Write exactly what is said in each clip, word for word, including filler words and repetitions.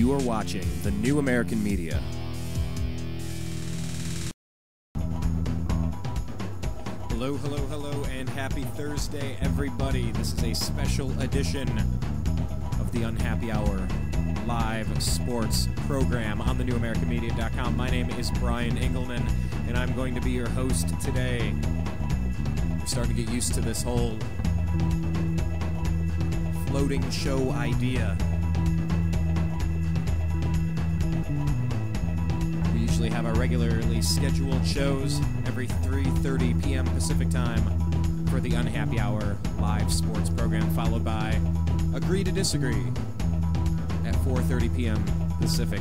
You are watching The New American Media. Hello, hello, hello, and happy Thursday, everybody. This is a special edition of the Unhappy Hour live sports program on the new american media dot com. My name is Brian Engelman, and I'm going to be your host today. We're starting to get used to this whole floating show idea. We usually have our regularly scheduled shows every three thirty p m Pacific time for the Unhappy Hour live sports program, followed by Agree to Disagree at four thirty p m Pacific.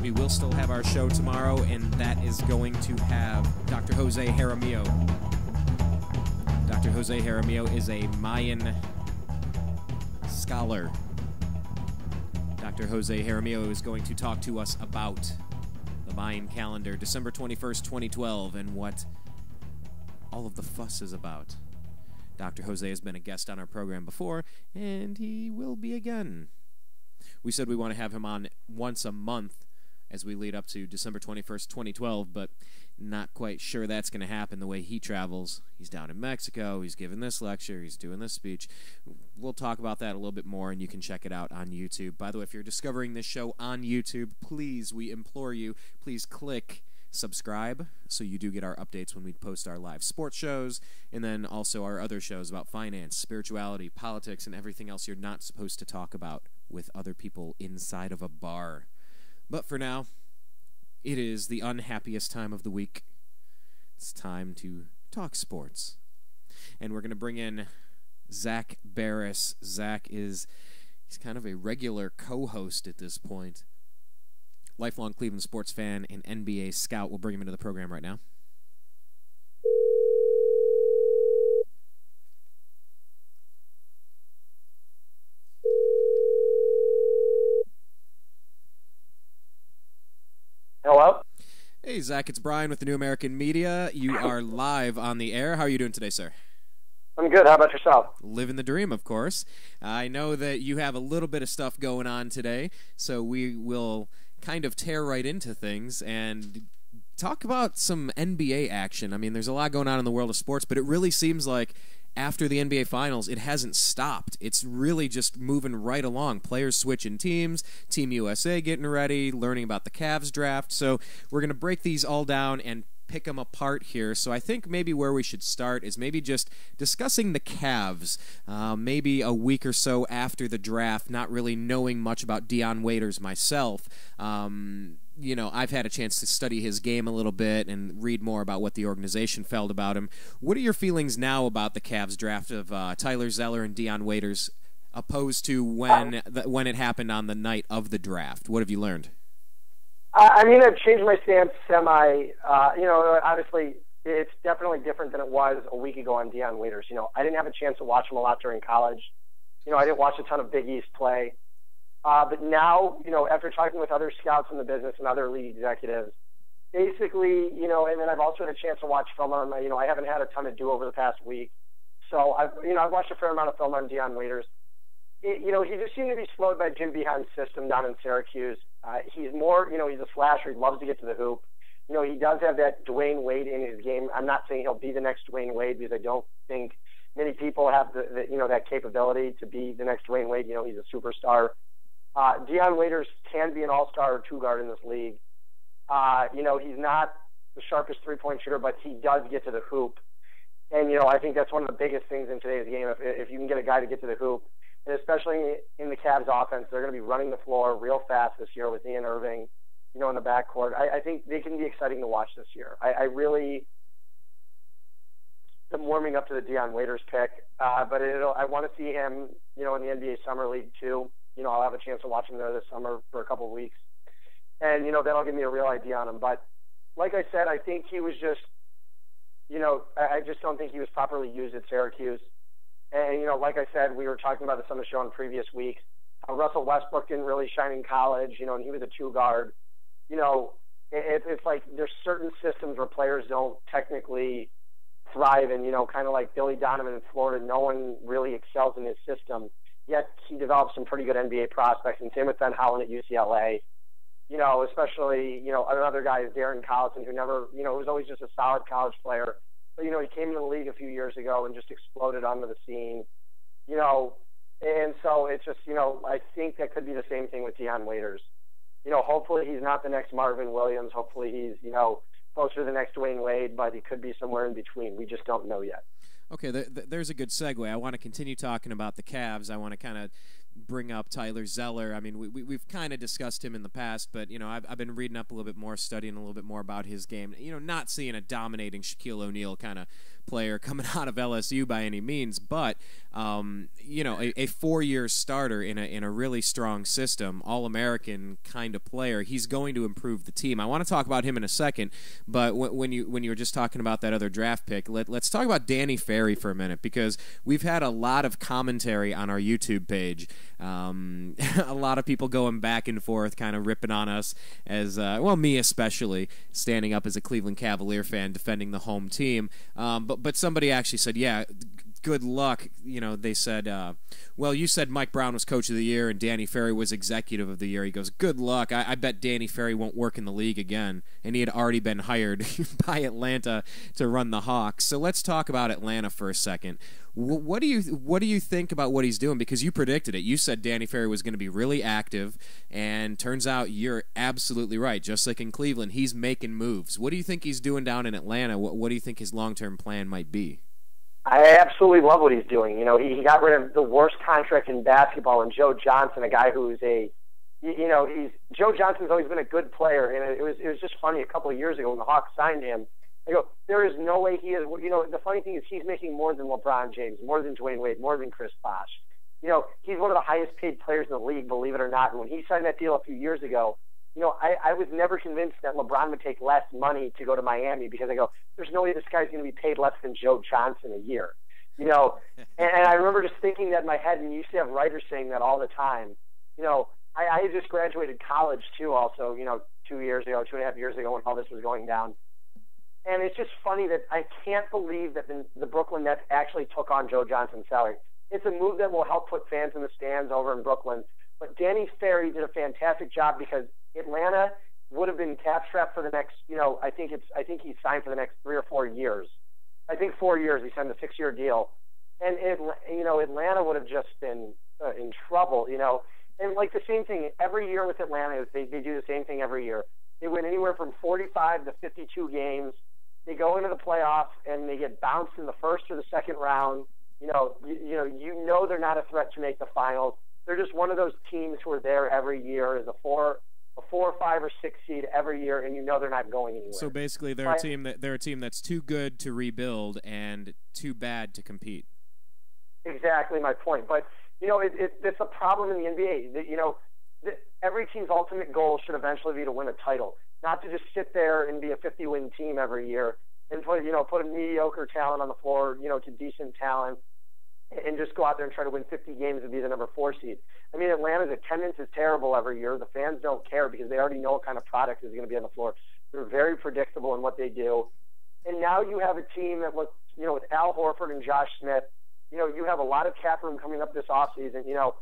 We will still have our show tomorrow, and that is going to have Doctor Jose Jaramillo. Doctor Jose Jaramillo is a Mayan scholar. Doctor Jose Jaramillo is going to talk to us about the Mayan calendar, December twenty-first, twenty twelve, and what all of the fuss is about. Doctor Jose has been a guest on our program before, and he will be again. We said we want to have him on once a month as we lead up to December twenty-first, twenty twelve, but not quite sure that's going to happen the way he travels. He's down in Mexico. He's giving this lecture. He's doing this speech. We'll talk about that a little bit more, and you can check it out on YouTube. By the way, if you're discovering this show on YouTube, please, we implore you, please click subscribe so you do get our updates when we post our live sports shows, and then also our other shows about finance, spirituality, politics, and everything else you're not supposed to talk about with other people inside of a bar. But for now, it is the unhappiest time of the week. It's time to talk sports. And we're going to bring in Zak Baris. Zak is he's kind of a regular co-host at this point. Lifelong Cleveland sports fan and N B A scout. We'll bring him into the program right now. Hello? Hey, Zak, it's Brian with the New American Media. You are live on the air. How are you doing today, sir? I'm good. How about yourself? Living the dream, of course. I know that you have a little bit of stuff going on today, so we will kind of tear right into things and talk about some N B A action. I mean, there's a lot going on in the world of sports, but it really seems like after the N B A Finals, it hasn't stopped. It's really just moving right along. Players switching teams, Team U S A getting ready, learning about the Cavs draft. So we're going to break these all down and pick them apart here. So I think maybe where we should start is maybe just discussing the Cavs. Uh, maybe a week or so after the draft, not really knowing much about Dion Waiters myself. Um, you know, I've had a chance to study his game a little bit and read more about what the organization felt about him. What are your feelings now about the Cavs draft of uh, Tyler Zeller and Dion Waiters, opposed to when the, when it happened on the night of the draft? What have you learned? I mean, I've changed my stance semi, uh, you know, obviously it's definitely different than it was a week ago on Dion Waiters. You know, I didn't have a chance to watch him a lot during college. You know, I didn't watch a ton of Big East play. Uh, but now, you know, after talking with other scouts in the business and other league executives, basically, you know, and then I've also had a chance to watch film on, you know, I haven't had a ton to do over the past week. So, I've, you know, I've watched a fair amount of film on Dion Waiters. It, you know, he just seemed to be slowed by Jim Beheim's system down in Syracuse. Uh, he's more, you know, he's a slasher. He loves to get to the hoop. You know, he does have that Dwayne Wade in his game. I'm not saying he'll be the next Dwayne Wade, because I don't think many people have, the, the you know, that capability to be the next Dwayne Wade. You know, he's a superstar. Uh, Dion Waiters can be an all-star or two-guard in this league. Uh, you know, he's not the sharpest three-point shooter, but he does get to the hoop. And, you know, I think that's one of the biggest things in today's game. If, if you can get a guy to get to the hoop, and especially in the Cavs offense, they're going to be running the floor real fast this year with Ian Irving, you know, in the backcourt. I, I think they can be exciting to watch this year. I, I really am warming up to the Dion Waiters pick, uh, but it'll, I want to see him, you know, in the N B A Summer League too. You know, I'll have a chance to watch him there this summer for a couple of weeks. And, you know, that'll give me a real idea on him. But like I said, I think he was just, you know, I, I just don't think he was properly used at Syracuse. And, you know, like I said, we were talking about this on the show in previous weeks. Uh, Russell Westbrook didn't really shine in college, you know, and he was a two-guard. You know, it, it's like there's certain systems where players don't technically thrive, and, you know, kind of like Billy Donovan in Florida, no one really excels in his system. Yet he developed some pretty good N B A prospects, and same with Ben Holland at U C L A. You know, especially, you know, another guy is Darren Collison, who never, you know, was always just a solid college player. But, you know, he came into the league a few years ago and just exploded onto the scene, you know. And so it's just, you know, I think that could be the same thing with Dion Waiters. You know, hopefully he's not the next Marvin Williams. Hopefully he's, you know, closer to the next Dwayne Wade, but he could be somewhere in between. We just don't know yet. Okay, th th there's a good segue. I want to continue talking about the Cavs. I want to kind of bring up Tyler Zeller. I mean, we, we, we've kind of discussed him in the past, but, you know, I've, I've been reading up a little bit more, studying a little bit more about his game. You know, not seeing a dominating Shaquille O'Neal kind of player coming out of L S U by any means, but, um, you know, a, a four-year starter in a, in a really strong system, all-American kind of player, he's going to improve the team. I want to talk about him in a second, but when, when, you, when you were just talking about that other draft pick, let, let's talk about Danny Ferry for a minute, because we've had a lot of commentary on our YouTube page. Um, a lot of people going back and forth, kind of ripping on us as, uh, well, me especially, standing up as a Cleveland Cavalier fan defending the home team. Um, but, but somebody actually said, yeah, good luck. You know, they said, uh, well, you said Mike Brown was coach of the year and Danny Ferry was executive of the year. He goes, good luck. I, I bet Danny Ferry won't work in the league again. And he had already been hired by Atlanta to run the Hawks. So let's talk about Atlanta for a second. What do you what do you think about what he's doing? Because you predicted it. You said Danny Ferry was going to be really active, and turns out you're absolutely right. Just like in Cleveland, he's making moves. What do you think he's doing down in Atlanta? What, what do you think his long-term plan might be? I absolutely love what he's doing. You know, he, he got rid of the worst contract in basketball, and Joe Johnson, a guy who's a, you know, he's Joe Johnson's always been a good player, and it was it was just funny a couple of years ago when the Hawks signed him. I go, there is no way he is. You know, the funny thing is he's making more than LeBron James, more than Dwayne Wade, more than Chris Bosh. You know, he's one of the highest paid players in the league, believe it or not. And when he signed that deal a few years ago, you know, I, I was never convinced that LeBron would take less money to go to Miami, because I go, there's no way this guy's going to be paid less than Joe Johnson a year. You know, and, and I remember just thinking that in my head, and you used to have writers saying that all the time. You know, I, I just graduated college too also, you know, two years ago, two and a half years ago when all this was going down. And it's just funny that I can't believe that the, the Brooklyn Nets actually took on Joe Johnson's salary. It's a move that will help put fans in the stands over in Brooklyn. But Danny Ferry did a fantastic job, because Atlanta would have been cap-strapped for the next, you know, I think it's, I think he signed for the next three or four years. I think four years. He signed a six-year deal. And, it, you know, Atlanta would have just been uh, in trouble, you know. And, like, the same thing every year with Atlanta is they, they do the same thing every year. They win anywhere from forty-five to fifty-two games. They go into the playoffs and they get bounced in the first or the second round. You know, you, you know, you know they're not a threat to make the finals. They're just one of those teams who are there every year as a four, a four, five, or six seed every year, and you know they're not going anywhere. So basically, they're a team that they're a team that's too good to rebuild and too bad to compete. Exactly my point. But you know, it, it, it's a problem in the N B A. That, you know, the, every team's ultimate goal should eventually be to win a title, not to just sit there and be a fifty-win team every year and put, you know, put a mediocre talent on the floor, you know, to decent talent, and just go out there and try to win fifty games and be the number four seed. I mean, Atlanta's attendance is terrible every year. The fans don't care because they already know what kind of product is going to be on the floor. They're very predictable in what they do. And now you have a team that looks, you know, with Al Horford and Josh Smith, you know, you have a lot of cap room coming up this offseason, you know,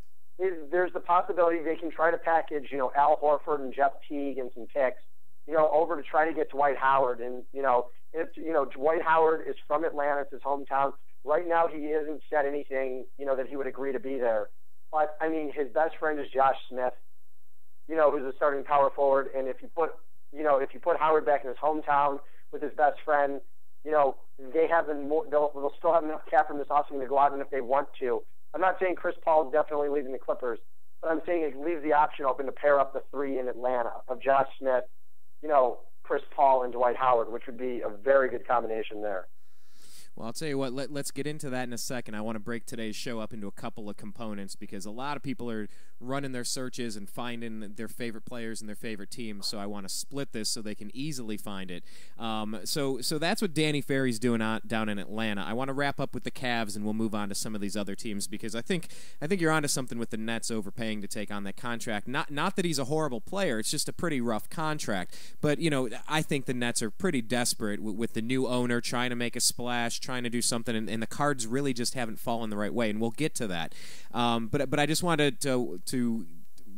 there's the possibility they can try to package, you know, Al Horford and Jeff Teague and some picks, you know, over to try to get Dwight Howard. And, you know, if, you know, Dwight Howard is from Atlanta. It's his hometown. Right now he hasn't said anything, you know, that he would agree to be there. But, I mean, his best friend is Josh Smith, you know, who's a starting power forward. And if you put, you know, if you put Howard back in his hometown with his best friend, you know, they have the more, they'll, they'll still have enough cap from this offseason to go out and if they want to. I'm not saying Chris Paul is definitely leaving the Clippers, but I'm saying it leaves the option open to pair up the three in Atlanta of Josh Smith, you know, Chris Paul and Dwight Howard, which would be a very good combination there. Well, I'll tell you what, let, let's get into that in a second. I want to break today's show up into a couple of components because a lot of people are running their searches and finding their favorite players and their favorite teams, so I want to split this so they can easily find it. Um, so so that's what Danny Ferry's doing on, down in Atlanta. I want to wrap up with the Cavs, and we'll move on to some of these other teams because I think I think you're onto something with the Nets overpaying to take on that contract. Not, not that he's a horrible player. It's just a pretty rough contract. But, you know, I think the Nets are pretty desperate with, with the new owner trying to make a splash, trying to do something, and, and the cards really just haven't fallen the right way, and we'll get to that. Um, but but I just wanted to to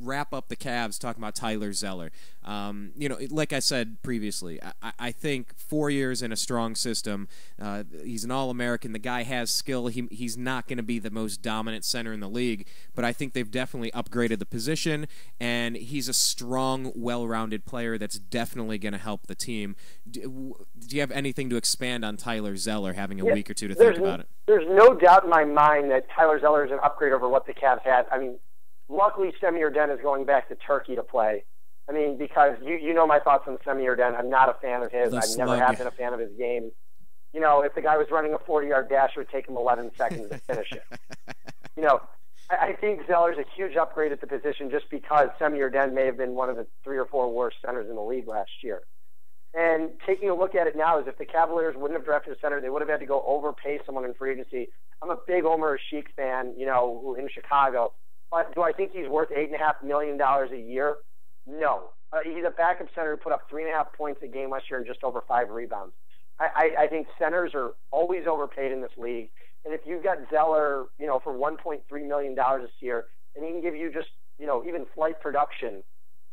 wrap up the Cavs talking about Tyler Zeller. Um, you know, like I said previously, I, I think four years in a strong system, uh, he's an All-American. The guy has skill. He, he's not going to be the most dominant center in the league, but I think they've definitely upgraded the position, and he's a strong, well-rounded player that's definitely going to help the team. Do, do you have anything to expand on Tyler Zeller having a yeah, week or two to think about it? There's no doubt in my mind that Tyler Zeller is an upgrade over what the Cavs had. I mean, luckily, Semih Erden is going back to Turkey to play. I mean, because you you know my thoughts on Semih Erden. I'm not a fan of his. The I slug. never have been a fan of his game. You know, if the guy was running a forty-yard dash, it would take him eleven seconds to finish it. You know, I, I think Zeller's a huge upgrade at the position just because Semih Erden may have been one of the three or four worst centers in the league last year. And taking a look at it now is if the Cavaliers wouldn't have drafted a center, they would have had to go overpay someone in free agency. I'm a big Omer Sheik fan, you know, in Chicago. But do I think he's worth eight point five million dollars a year? No. Uh, he's a backup center who put up three point five points a game last year and just over five rebounds. I, I, I think centers are always overpaid in this league. And if you've got Zeller, you know, for one point three million dollars this year, and he can give you just, you know, even slight production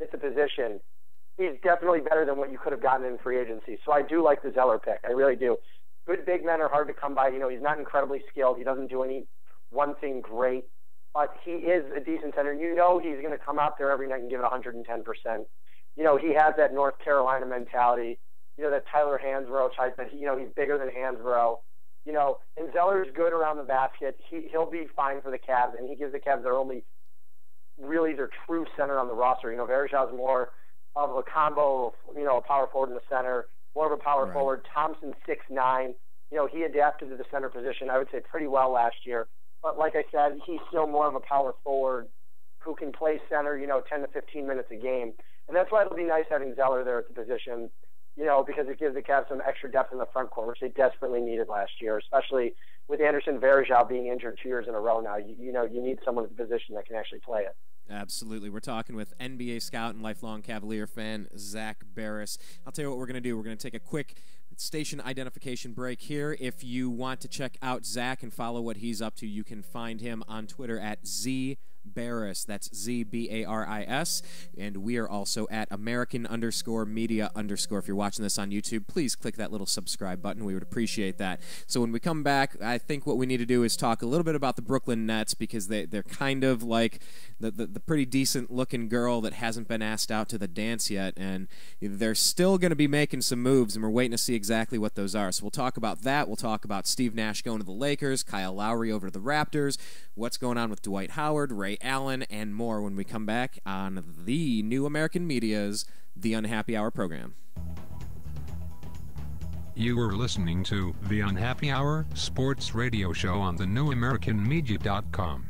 at the position, he's definitely better than what you could have gotten in free agency. So I do like the Zeller pick. I really do. Good big men are hard to come by. You know, he's not incredibly skilled. He doesn't do any one thing great. But he is a decent center. You know he's going to come out there every night and give it one hundred ten percent. You know, he has that North Carolina mentality, you know, that Tyler Hansborough type, but, you know, he's bigger than Hansborough. You know, and Zeller's good around the basket. He, he'll be fine for the Cavs, and he gives the Cavs their only, really their true center on the roster. You know, Verjao is more of a combo, you know, a power forward in the center, more of a power right. forward. Thompson, six nine. You know, he adapted to the center position, I would say, pretty well last year. But like I said, he's still more of a power forward who can play center, you know, ten to fifteen minutes a game. And that's why it'll be nice having Zeller there at the position, you know, because it gives the Cavs some extra depth in the front court, which they desperately needed last year, especially with Anderson Varejao being injured two years in a row now. You, you know, you need someone at the position that can actually play it. Absolutely. We're talking with N B A scout and lifelong Cavalier fan, Zak Baris. I'll tell you what we're going to do. We're going to take a quick station identification break here. If you want to check out Zach and follow what he's up to, you can find him on Twitter at Z Baris. That's Z B A R I S. And we are also at American underscore media underscore. If you're watching this on YouTube, please click that little subscribe button. We would appreciate that. So when we come back, I think what we need to do is talk a little bit about the Brooklyn Nets, because they, they're kind of like the, the, the pretty decent looking girl that hasn't been asked out to the dance yet. And they're still going to be making some moves, and we're waiting to see exactly what those are. So we'll talk about that. We'll talk about Steve Nash going to the Lakers, Kyle Lowry over to the Raptors, what's going on with Dwight Howard, Ray Allen, and more when we come back on the New American Media's The Unhappy Hour program. You were listening to The Unhappy Hour sports radio show on the new american media dot com.